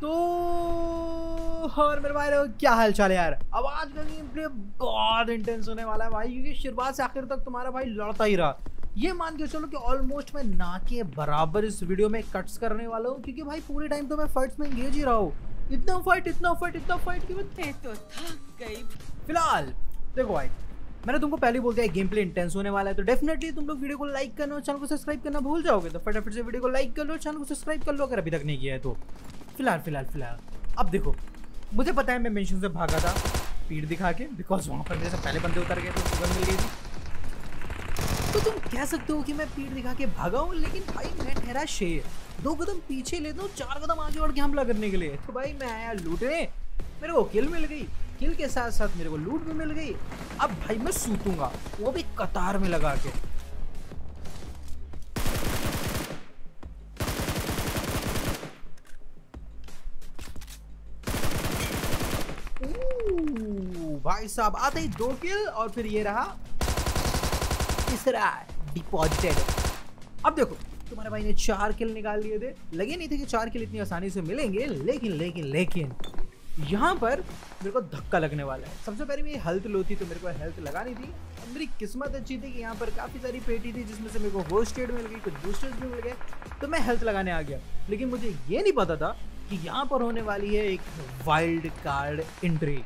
तो और मेरे भाई क्या हाल चाल है यार। अब आज का गेम प्ले बहुत इंटेंस होने वाला है भाई, क्योंकि शुरुआत से आखिर तक तुम्हारा भाई लड़ता ही रहा। ये मान के चलो कि ऑलमोस्ट मैं ना के बराबर इस वीडियो में कट्स करने वाला हूँ, क्योंकि भाई पूरे टाइम तो मैं फाइट्स में एंगेज ही रहा हूँ। इतना फाइट कि मैं थक गई। फिलहाल देखो भाई, मैंने तुमको पहले ही बोल दिया गेम प्ले इंटेंस होने वाला है, तो डेफिनेटली तुम लोग वीडियो को लाइक करना और चैनल को सब्सक्राइब करना भूल जाओगे। तो फटाफट से वीडियो को लाइक कर लो, चैनल को सब्सक्राइब कर लो अगर अभी तक नहीं किया है तो। फिलहाल अब देखो, मुझे पता है मैं मेंशन से भागा था पीठ दिखा के, बिकॉज वहाँ पर जैसे पहले बंदे उतर गए थे सुगंध मिल गई थी, तो तुम कह सकते हो कि मैं पीठ दिखा के भागा हूँ। लेकिन भाई मैं ठहरा शेर, दो कदम पीछे लेता हूँ 4 कदम आगे बढ़ के हमला करने के लिए। तो भाई मैं आया लूटने, मेरे को किल मिल गई, किल के साथ साथ मेरे को लूट भी मिल गई। अब भाई मैं सूतूंगा, वो भी कतार में लगा के। भाई साहब आते ही 2 किल और फिर ये रहा तीसरा डिपॉजिटेड। अब देखो तुम्हारे भाई ने 4 किल निकाल लिए थे, लगे नहीं थे कि 4 किल इतनी आसानी से मिलेंगे। लेकिन लेकिन लेकिन यहाँ पर मेरे को धक्का लगने वाला है। सबसे पहले मेरी हेल्थ लो थी तो मेरे को हेल्थ लगानी थी, और मेरी किस्मत अच्छी थी कि यहाँ पर काफ़ी सारी पेटी थी जिसमें से मेरे को होस्टेड मिल गई, कुछ बूस्टर्स भी मिल गए, तो मैं हेल्थ लगाने आ गया। लेकिन मुझे ये नहीं पता था कि यहाँ पर होने वाली है एक वाइल्ड कार्ड एंट्री।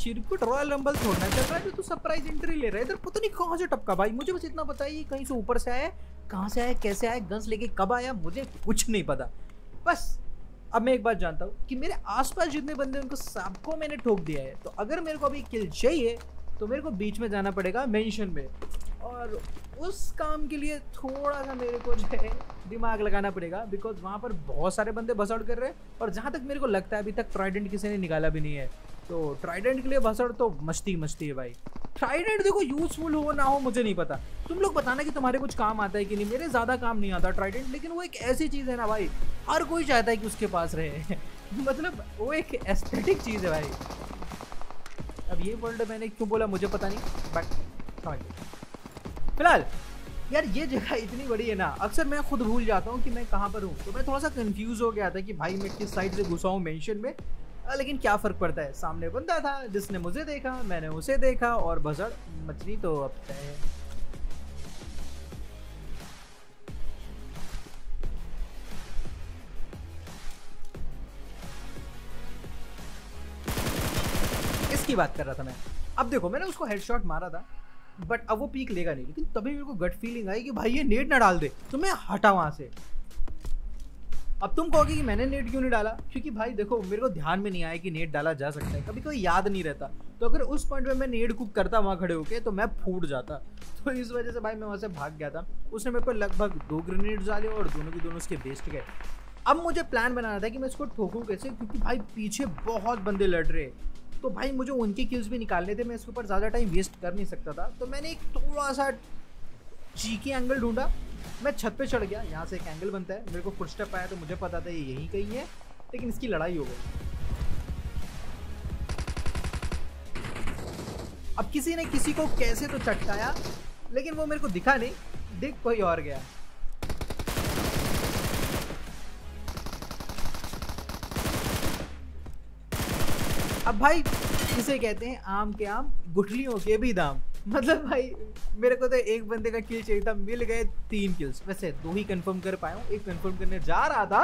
चिरकुट रॉयल रंबल छोड़ना चल रहा है, तो सरप्राइज एंट्री ले रहा है इधर, पता नहीं कहाँ से टपका। भाई मुझे बस इतना पता है ये कहीं से ऊपर से आया, कहाँ से आया, कैसे आया, गन्स लेके कब आया, मुझे कुछ नहीं पता। बस अब मैं एक बात जानता हूँ कि मेरे आसपास जितने बंदे उनको सबको मैंने ठोक दिया है। तो अगर मेरे को अभी किल चाहिए तो मेरे को बीच में जाना पड़ेगा मेंशन में, और उस काम के लिए थोड़ा सा मेरे को जो है दिमाग लगाना पड़ेगा, बिकॉज वहाँ पर बहुत सारे बंदे भसड़ कर रहे हैं। और जहाँ तक मेरे को लगता है अभी तक ट्राइडेंट किसी ने निकाला भी नहीं है, तो ट्राइडेंट के लिए भसड़ तो मस्ती है भाई। ट्राइडेंट देखो यूजफुल हो ना हो मुझे नहीं पता, तुम लोग बताना कि तुम्हारे कुछ काम आता है कि नहीं। मेरे ज़्यादा काम नहीं आता ट्राइडेंट, लेकिन वो एक ऐसी चीज़ है ना भाई, हर कोई चाहता है कि उसके पास रहे मतलब वो एक एस्थेटिक चीज़ है भाई। अब ये वर्ड मैंने क्यों बोला मुझे पता नहीं, बट समझ गए। फिलहाल यार ये जगह इतनी बड़ी है ना, अक्सर मैं खुद भूल जाता हूँ कि मैं कहाँ पर हूँ, तो मैं थोड़ा सा कन्फ्यूज़ हो गया था कि भाई मैं किस साइड से घुसा हूँ मेंशन में। लेकिन क्या फ़र्क पड़ता है, सामने बंदा था जिसने मुझे देखा, मैंने उसे देखा, और भसड़ मछली तो अब तय है। इसकी बात कर रहा था मैं। अब देखो मैंने उसको हेडशॉट मारा था, बट अब वो पीक लेगा नहीं, लेकिन तभी मेरे को गट फीलिंग आई कि भाई ये नेट ना डाल दे, तो मैं हटा वहाँ से। अब तुम कहोगे कि मैंने नेट क्यों नहीं डाला, क्योंकि भाई देखो मेरे को ध्यान में नहीं आया कि नेट डाला जा सकता है, कभी कोई याद नहीं रहता। तो अगर उस पॉइंट पे मैं नेट कुक करता वहाँ खड़े होके, तो मैं फूट जाता। तो इस वजह से भाई मैं वहाँ से भाग गया था। उसने मेरे को लगभग 2 ग्रेनेड डाले और दोनों के दोनों उसके वेस्ट गए। अब मुझे प्लान बनाना था कि मैं इसको ठोकूँ कैसे, क्योंकि भाई पीछे बहुत बंदे लड़ रहे, तो भाई मुझे उनके किल्स भी निकालने थे। मैं इसके ऊपर ज़्यादा टाइम वेस्ट कर नहीं सकता था, तो मैंने एक थोड़ा सा चीकी एंगल ढूंढा। मैं छत पे चढ़ गया, यहाँ से एक एंगल बनता है। मेरे को फुटस्टेप आया तो मुझे पता था ये यहीं कहीं है, लेकिन इसकी लड़ाई हो गई। अब किसी ने किसी को कैसे तो चटकाया, लेकिन वो मेरे को दिखा नहीं, दिख कोई और गया। अब भाई इसे कहते हैं आम के आम गुठलियों के भी दाम। मतलब भाई मेरे को तो एक बंदे का किल चाहिए था, मिल गए 3 किल्स। वैसे 2 ही कंफर्म कर पाया हूँ, एक कंफर्म करने जा रहा था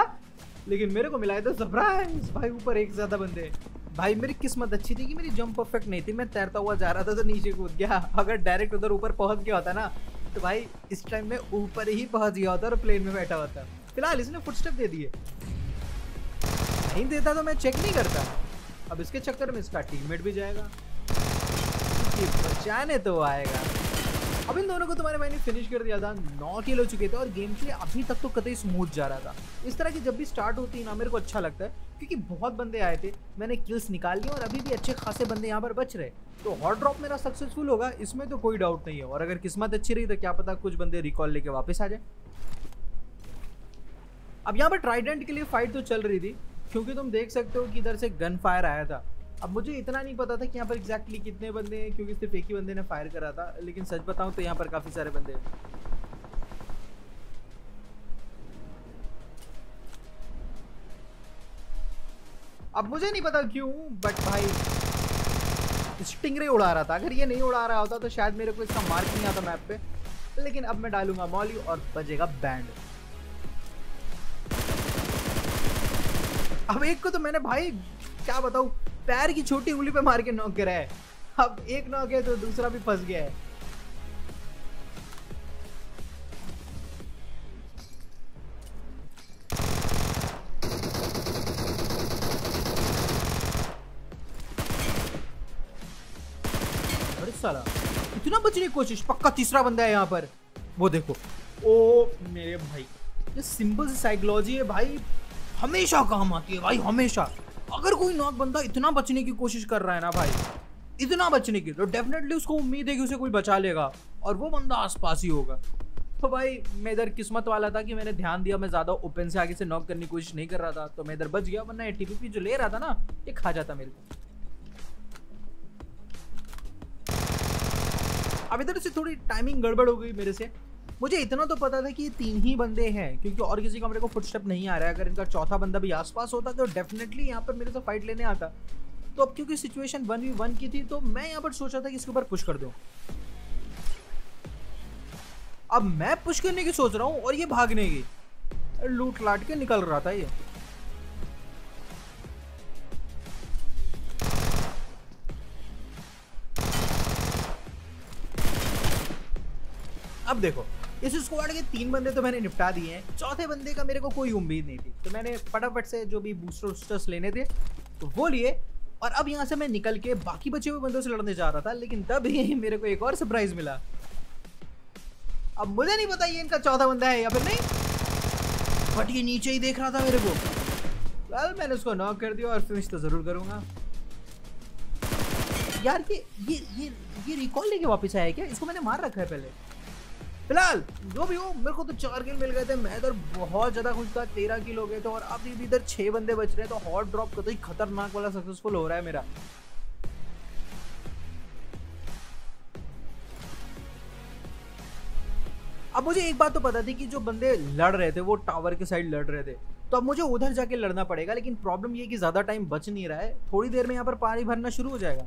लेकिन मेरे को मिला तो सरप्राइज। भाई ऊपर एक ज़्यादा बंदे। भाई मेरी किस्मत अच्छी थी कि मेरी जंप परफेक्ट नहीं थी, मैं तैरता हुआ जा रहा था तो नीचे कूद गया। अगर डायरेक्ट उधर ऊपर पहुँच गया होता ना, तो भाई इस टाइम में ऊपर ही पहुँच गया होता और प्लेन में बैठा होता। फिलहाल इसने फुटस्टेप दे दिए, नहीं देता तो मैं चेक नहीं करता। अब इसके चक्कर में इसका टीममेट भी जाएगा, बचाने तो आएगा। अब इन दोनों को तुम्हारे भाई ने फिनिश कर दिया था। 9 किल हो चुके थे और गेम प्ले अभी तक तो कतई स्मूथ जा रहा था। इस तरह की जब भी स्टार्ट होती है ना, मेरे को अच्छा लगता है, क्योंकि बहुत बंदे आए थे, मैंने किल्स निकाल लिए और अभी भी अच्छे खासे बंदे यहाँ पर बच रहे। तो हॉट ड्रॉप मेरा सक्सेसफुल होगा, इसमें तो कोई डाउट नहीं है। और अगर किस्मत अच्छी रही तो क्या पता कुछ बंदे रिकॉल लेके वापस आ जाए। अब यहाँ पर ट्राइडेंट के लिए फाइट तो चल रही थी, क्योंकि तुम देख सकते हो कि इधर से गन फायर आया था। अब मुझे इतना नहीं पता था कि यहाँ पर एग्जैक्टली कितने बंदे हैं, क्योंकि सिर्फ एक ही बंदे ने फायर करा था। लेकिन सच बताऊँ तो यहाँ पर काफ़ी सारे बंदे हैं। अब मुझे नहीं पता क्यों, बट भाई स्टिंगरे उड़ा रहा था। अगर ये नहीं उड़ा रहा होता तो शायद मेरे को इसका मार्क नहीं आता मैप पे। लेकिन अब मैं डालूंगा मॉली और बजेगा बैंड। अब एक को तो मैंने भाई क्या बताऊं पैर की छोटी उंगली पे मार के नॉक करा है। अब एक नॉक है तो दूसरा भी फंस गया है। साला इतना बचने की कोशिश, पक्का तीसरा बंदा है यहाँ पर। वो देखो, ओ मेरे भाई ये सिंपल सी साइकोलॉजी है भाई, हमेशा काम आती है भाई, हमेशा। अगर कोई नॉक बंदा इतना बचने की कोशिश कर रहा है ना भाई, इतना बचने की, तो डेफिनेटली उसको उम्मीद है कि उसे कोई बचा लेगा और वो बंदा आसपास ही होगा। तो भाई मैं इधर किस्मत वाला था कि मैंने ध्यान दिया, मैं ज़्यादा ओपन से आगे से नॉक करने की कोशिश नहीं कर रहा था, तो मैं इधर बच गया, वरना ये टीपीपी जो ले रहा था ना ये खा जाता मेरे को। अब इधर से थोड़ी टाइमिंग गड़बड़ हो गई मेरे से। मुझे इतना तो पता था कि ये तीन ही बंदे हैं, क्योंकि और किसी का मेरे को फुटस्टेप नहीं आ रहा है। अगर इनका चौथा बंदा भी आसपास होता तो डेफिनेटली यहाँ पर मेरे से फाइट लेने आता। तो अब क्योंकि सिचुएशन 1v1 की थी, तो मैं यहाँ पर सोचा था कि इसके ऊपर पुश कर दूं। अब मैं पुश करने की सोच रहा हूँ और ये भागने की, लूट लाट के निकल रहा था ये। अब देखो इस स्क्वाड के तीन बंदे तो मैंने निपटा दिए हैं, चौथे बंदे का मेरे को कोई उम्मीद नहीं थी, तो मैंने फटाफट से जो भी बूस्टर्स लेने थे तो वो लिए। और अब यहाँ से मैं निकल के बाकी बचे हुए बंदों से लड़ने जा रहा था, लेकिन तब ही मेरे को एक और सरप्राइज मिला। अब मुझे नहीं पता ये इनका चौथा बंदा है या फिर नहीं, बट ये नीचे ही देख रहा था मेरे को। well, मैंने उसको नॉक कर दिया और फिनिश तो जरूर करूंगा। यार ये रिकॉल लेके वापस आया क्या? इसको मैंने मार रखा है पहले। फिलहाल जो भी हो, मेरे को तो 4 किल मिल गए थे, मैं इधर बहुत ज़्यादा खुश था। 13 किल हो गए थे और अभी भी इधर 6 बंदे बच रहे हैं, तो हॉट ड्रॉप का तो ही खतरनाक वाला सक्सेसफुल हो रहा है मेरा। अब मुझे एक बात तो पता थी कि जो बंदे लड़ रहे थे वो टावर के साइड लड़ रहे थे, तो अब मुझे उधर जाके लड़ना पड़ेगा। लेकिन प्रॉब्लम ये कि ज़्यादा टाइम बच नहीं रहा है, थोड़ी देर में यहाँ पर पानी भरना शुरू हो जाएगा।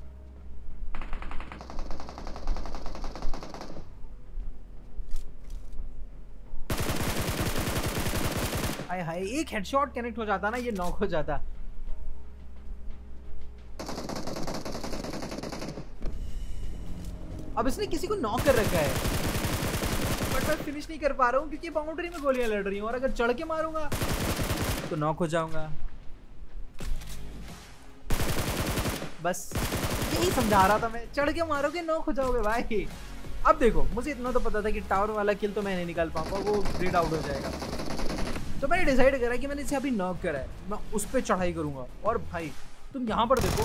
हाय, एक हेडशॉट कनेक्ट हो जाता ना, ये नॉक हो जाता। अब इसने किसी को नॉक कर रखा है, बट मैं फिनिश नहीं कर पा रहा हूँ क्योंकि बाउंड्री में गोलियां लड़ रही हूँ, और अगर चढ़ के मारूंगा तो नॉक हो जाऊंगा। बस यही समझा रहा था मैं, चढ़ के मारोगे नॉक हो जाओगे भाई। अब देखो मुझे इतना तो पता था कि टावर वाला किल तो मैं नहीं निकाल पाऊंगा, वो ग्रेड आउट हो जाएगा, तो मैंने डिसाइड करा कि मैंने इसे अभी नॉक करा है, मैं उस पर चढ़ाई करूंगा। और भाई तुम यहाँ पर देखो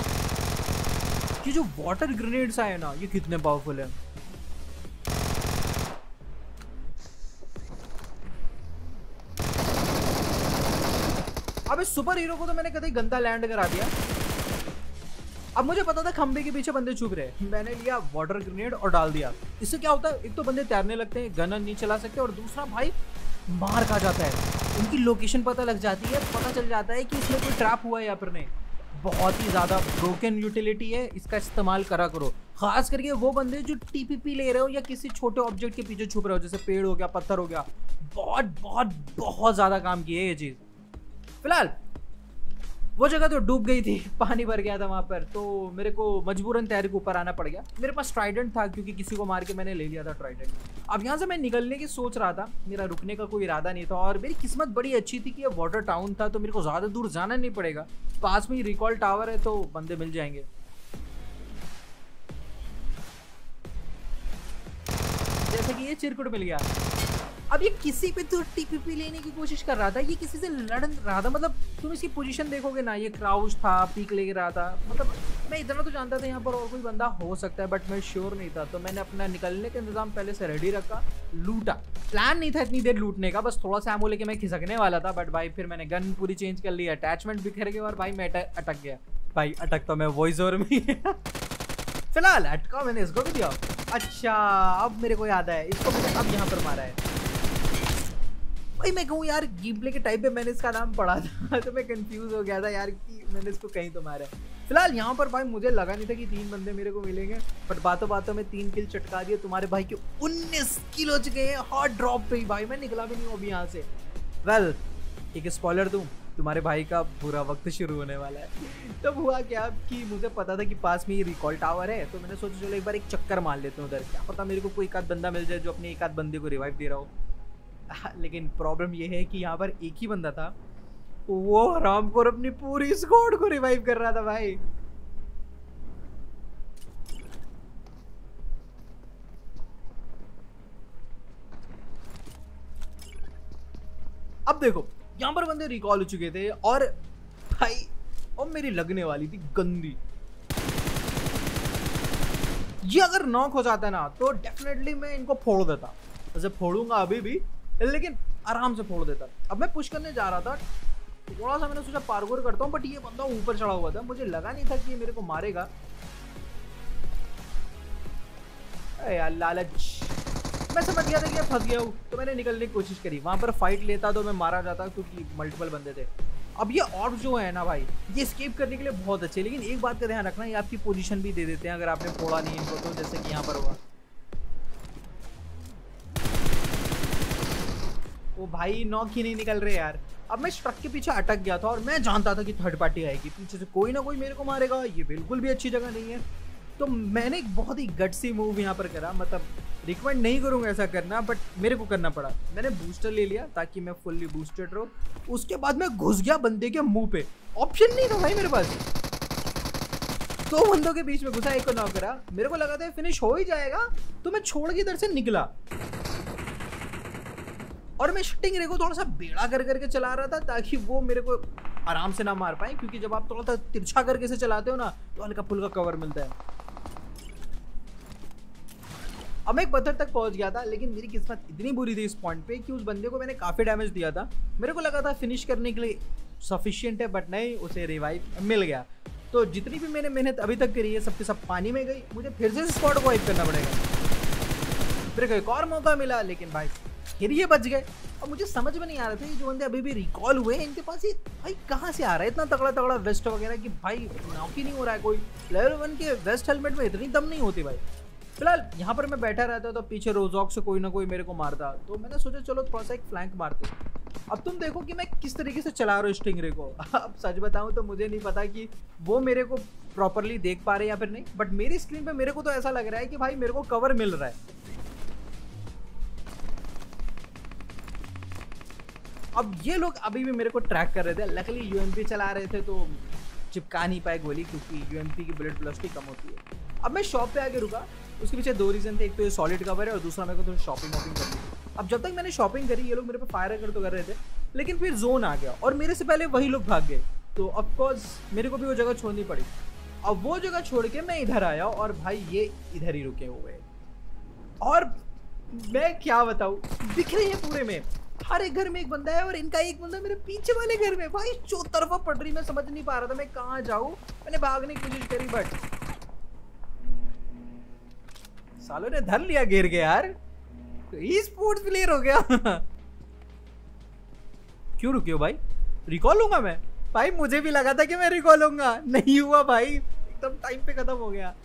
कि जो वाटर ग्रेनेड्स आए ना, ये कितने पावरफुल हैं। अब इस सुपर हीरो को तो मैंने कतई गंदा लैंड करा दिया। अब मुझे पता था खंबे के पीछे बंदे छुप रहे, मैंने लिया वाटर ग्रेनेड और डाल दिया। इससे क्या होता है, एक तो बंदे तैरने लगते हैं, गन नहीं चला सकते, और दूसरा भाई मार खा जाता है, उनकी लोकेशन पता लग जाती है, पता चल जाता है कि इसमें कोई ट्रैप हुआ है या फिर नहीं। बहुत ही ज़्यादा ब्रोकन यूटिलिटी है, इसका इस्तेमाल करा करो, खास करके वो बंदे जो टीपीपी ले रहे हो या किसी छोटे ऑब्जेक्ट के पीछे छुप रहे हो, जैसे पेड़ हो गया, पत्थर हो गया। बहुत बहुत बहुत ज़्यादा काम की है ये चीज़। फिलहाल वो जगह तो डूब गई थी, पानी भर गया था वहाँ पर, तो मेरे को मजबूरन तैर के ऊपर आना पड़ गया। मेरे पास ट्राइडेंट था क्योंकि किसी को मार के मैंने ले लिया था ट्राइडेंट। अब यहाँ से मैं निकलने की सोच रहा था, मेरा रुकने का कोई इरादा नहीं था, और मेरी किस्मत बड़ी अच्छी थी कि यह वाटर टाउन था, तो मेरे को ज़्यादा दूर जाना नहीं पड़ेगा, पास में ही रिकॉल टावर है तो बंदे मिल जाएंगे। जैसे कि ये चिरकुट मिल गया। अब ये किसी पे तो टीपीपी लेने की कोशिश कर रहा था, ये किसी से लड़ रहा था, मतलब तुम इसकी पोजीशन देखोगे ना, ये क्राउच था, पीक ले रहा था, मतलब मैं इतना तो जानता था यहाँ पर और कोई बंदा हो सकता है, बट मैं श्योर नहीं था। तो मैंने अपना निकलने का इंतजाम पहले से रेडी रखा, लूटा। प्लान नहीं था इतनी देर लूटने का, बस थोड़ा सा एमो लेके मैं खिसकने वाला था, बट भाई फिर मैंने गन पूरी चेंज कर ली, अटैचमेंट बिखर गया, और भाई मैं अटक गया। भाई अटकता मैं वॉइस ओवर में। फिलहाल अटका मैंने इसको भी दिया। अच्छा अब मेरे को याद आया, इसको मैंने अब यहाँ पर मारा है। भाई मैं कहूँ यार गेमप्ले के टाइप पे मैंने इसका नाम पढ़ा था तो मैं कंफ्यूज हो गया था यार कि मैंने इसको कहीं तो मारा है। फिलहाल यहाँ पर भाई मुझे लगा नहीं था कि तीन बंदे मेरे को मिलेंगे, बट बातों बातों में 3 किल चटका दिए। तुम्हारे भाई के 19 किल हो चुके हैं हॉट ड्रॉप पे ही। भाई मैं निकला भी नहीं हूँ अभी यहाँ से। वेल एक स्पॉइलर दूँ, तुम्हारे भाई का बुरा वक्त शुरू होने वाला है। तब हुआ क्या कि मुझे पता था कि पास में ये रिकॉल टावर है, तो मैंने सोचा चलो एक बार एक चक्कर मार लेते हैं उधर, क्या पता मेरे को कोई एक आध बंदा मिल जाए जो अपने एक आध बंदे को रिवाइव दे रहा हो। लेकिन प्रॉब्लम ये है कि यहाँ पर एक ही बंदा था, वो रामपुर अपनी पूरी स्क्वाड को रिवाइव कर रहा था भाई। अब देखो यहाँ पर बंदे रिकॉल हो चुके थे और भाई और मेरी लगने वाली थी गंदी। ये अगर नॉक हो जाता ना तो डेफिनेटली मैं इनको फोड़ देता, ऐसे फोड़ूंगा अभी भी लेकिन आराम से फोड़ देता। अब मैं पुश करने जा रहा था, थोड़ा सा मैंने सोचा पार्कोर करता हूँ, बट ये बंदा ऊपर चढ़ा हुआ था, मुझे लगा नहीं था कि ये मेरे को मारेगा। अरे यार लालच, मैं समझ गया था कि मैं फंस गया हूँ, तो मैंने निकलने की कोशिश करी। वहाँ पर फाइट लेता तो मैं मारा जाता क्योंकि मल्टीपल बंदे थे। अब ये और जो है ना भाई ये स्केप करने के लिए बहुत अच्छे, लेकिन एक बात का ध्यान रखना ये आपकी पोजीशन भी दे देते हैं अगर आपने फोड़ा नहीं इनको, तो जैसे कि यहाँ पर हुआ। वो भाई नॉक ही नहीं निकल रहे यार। अब मैं ट्रक के पीछे अटक गया था और मैं जानता था कि थर्ड पार्टी आएगी, पीछे से कोई ना कोई मेरे को मारेगा, ये बिल्कुल भी अच्छी जगह नहीं है। तो मैंने एक बहुत ही गट्सी मूव यहाँ पर करा, मतलब रिकमेंड नहीं करूँगा ऐसा करना बट मेरे को करना पड़ा। मैंने बूस्टर ले लिया ताकि मैं फुल्ली बूस्टेड रहूँ, उसके बाद मैं घुस गया बंदे के मुंह पे। ऑप्शन नहीं था भाई मेरे पास, 2 बंदों के बीच में घुसा, एक को नॉक करा। मेरे को लगा था फिनिश हो ही जाएगा तो मैं छोड़ के इधर से निकला और मैं शूटिंग रे को थोड़ा सा बेड़ा कर करके चला रहा था ताकि वो मेरे को आराम से ना मार पाए, क्योंकि जब आप थोड़ा सा तिरछा करके से चलाते हो ना तो हल्का फुल्का कवर मिलता है। अब मैं एक पत्थर तक पहुंच गया था, लेकिन मेरी किस्मत इतनी बुरी थी इस पॉइंट पे कि उस बंदे को मैंने काफ़ी डैमेज दिया था। मेरे को लगा था फिनिश करने के लिए सफिशिएंट है, बट नहीं, उसे रिवाइव मिल गया। तो जितनी भी मैंने मेहनत अभी तक करी है सबके सब पानी में गई, मुझे फिर से स्पॉट को वाइप करना पड़ेगा। फिर एक और मौका मिला लेकिन भाई फिर ये बच गए। और मुझे समझ में नहीं आ रहा था जो बंदे अभी भी रिकॉल हुए हैं इनके पास ये भाई कहाँ से आ रहा है इतना तगड़ा तगड़ा वेस्ट वगैरह कि भाई नॉक ही नहीं हो रहा है कोई। लेवल 1 के वेस्ट हेलमेट में इतनी दम नहीं होती भाई। फिलहाल यहाँ पर मैं बैठा रहता तो पीछे रोजॉक से कोई ना कोई मेरे को मारता, तो मैंने सोचा चलो थोड़ा सा एक फ्लैंक मारते। अब तुम देखो कि मैं किस तरीके से चला रहा हूँ स्टिंगरे को। अब सच बताऊँ तो मुझे नहीं पता कि वो मेरे को प्रॉपरली देख पा रहे या फिर नहीं, बट मेरी स्क्रीन पे मेरे को तो ऐसा लग रहा है कि भाई मेरे को कवर मिल रहा है। अब ये लोग अभी भी मेरे को ट्रैक कर रहे थे, लकली यूएमपी चला रहे थे तो चिपका नहीं पाए गोली, क्योंकि यूएमपी की बुलेट प्लास्टिक कम होती है। अब मैं शॉप पे आके रुका, उसके पीछे 2 रीज़न थे, एक तो ये सॉलिड कवर है और दूसरा मेरे को थोड़ी शॉपिंग वॉपिंग करनी। अब जब तक मैंने शॉपिंग करी ये लोग मेरे पे फायर कर रहे थे, लेकिन फिर जोन आ गया और मेरे से पहले वही लोग भाग गए, तो ऑफकोर्स मेरे को भी वो जगह छोड़नी पड़ी। अब वो जगह छोड़ के मैं इधर आया और भाई ये इधर ही रुके हुए और मैं क्या बताऊँ दिख रही है पूरे में, हर एक घर में एक बंदा है और इनका एक बंदा मेरे पीछे वाले घर में। भाई चौतरफा पड़ रही, मैं समझ नहीं पा रहा था मैं कहाँ जाऊँ। मैंने भागने की कोशिश करी बट सालों ने धर लिया घेर के यार, ई स्पोर्ट्स प्लेयर हो गया। क्यों रुके हो भाई, रिकॉल होऊंगा मैं। भाई मुझे भी लगा था कि मैं रिकॉल होऊंगा, नहीं हुआ भाई, एकदम टाइम पे खत्म हो गया।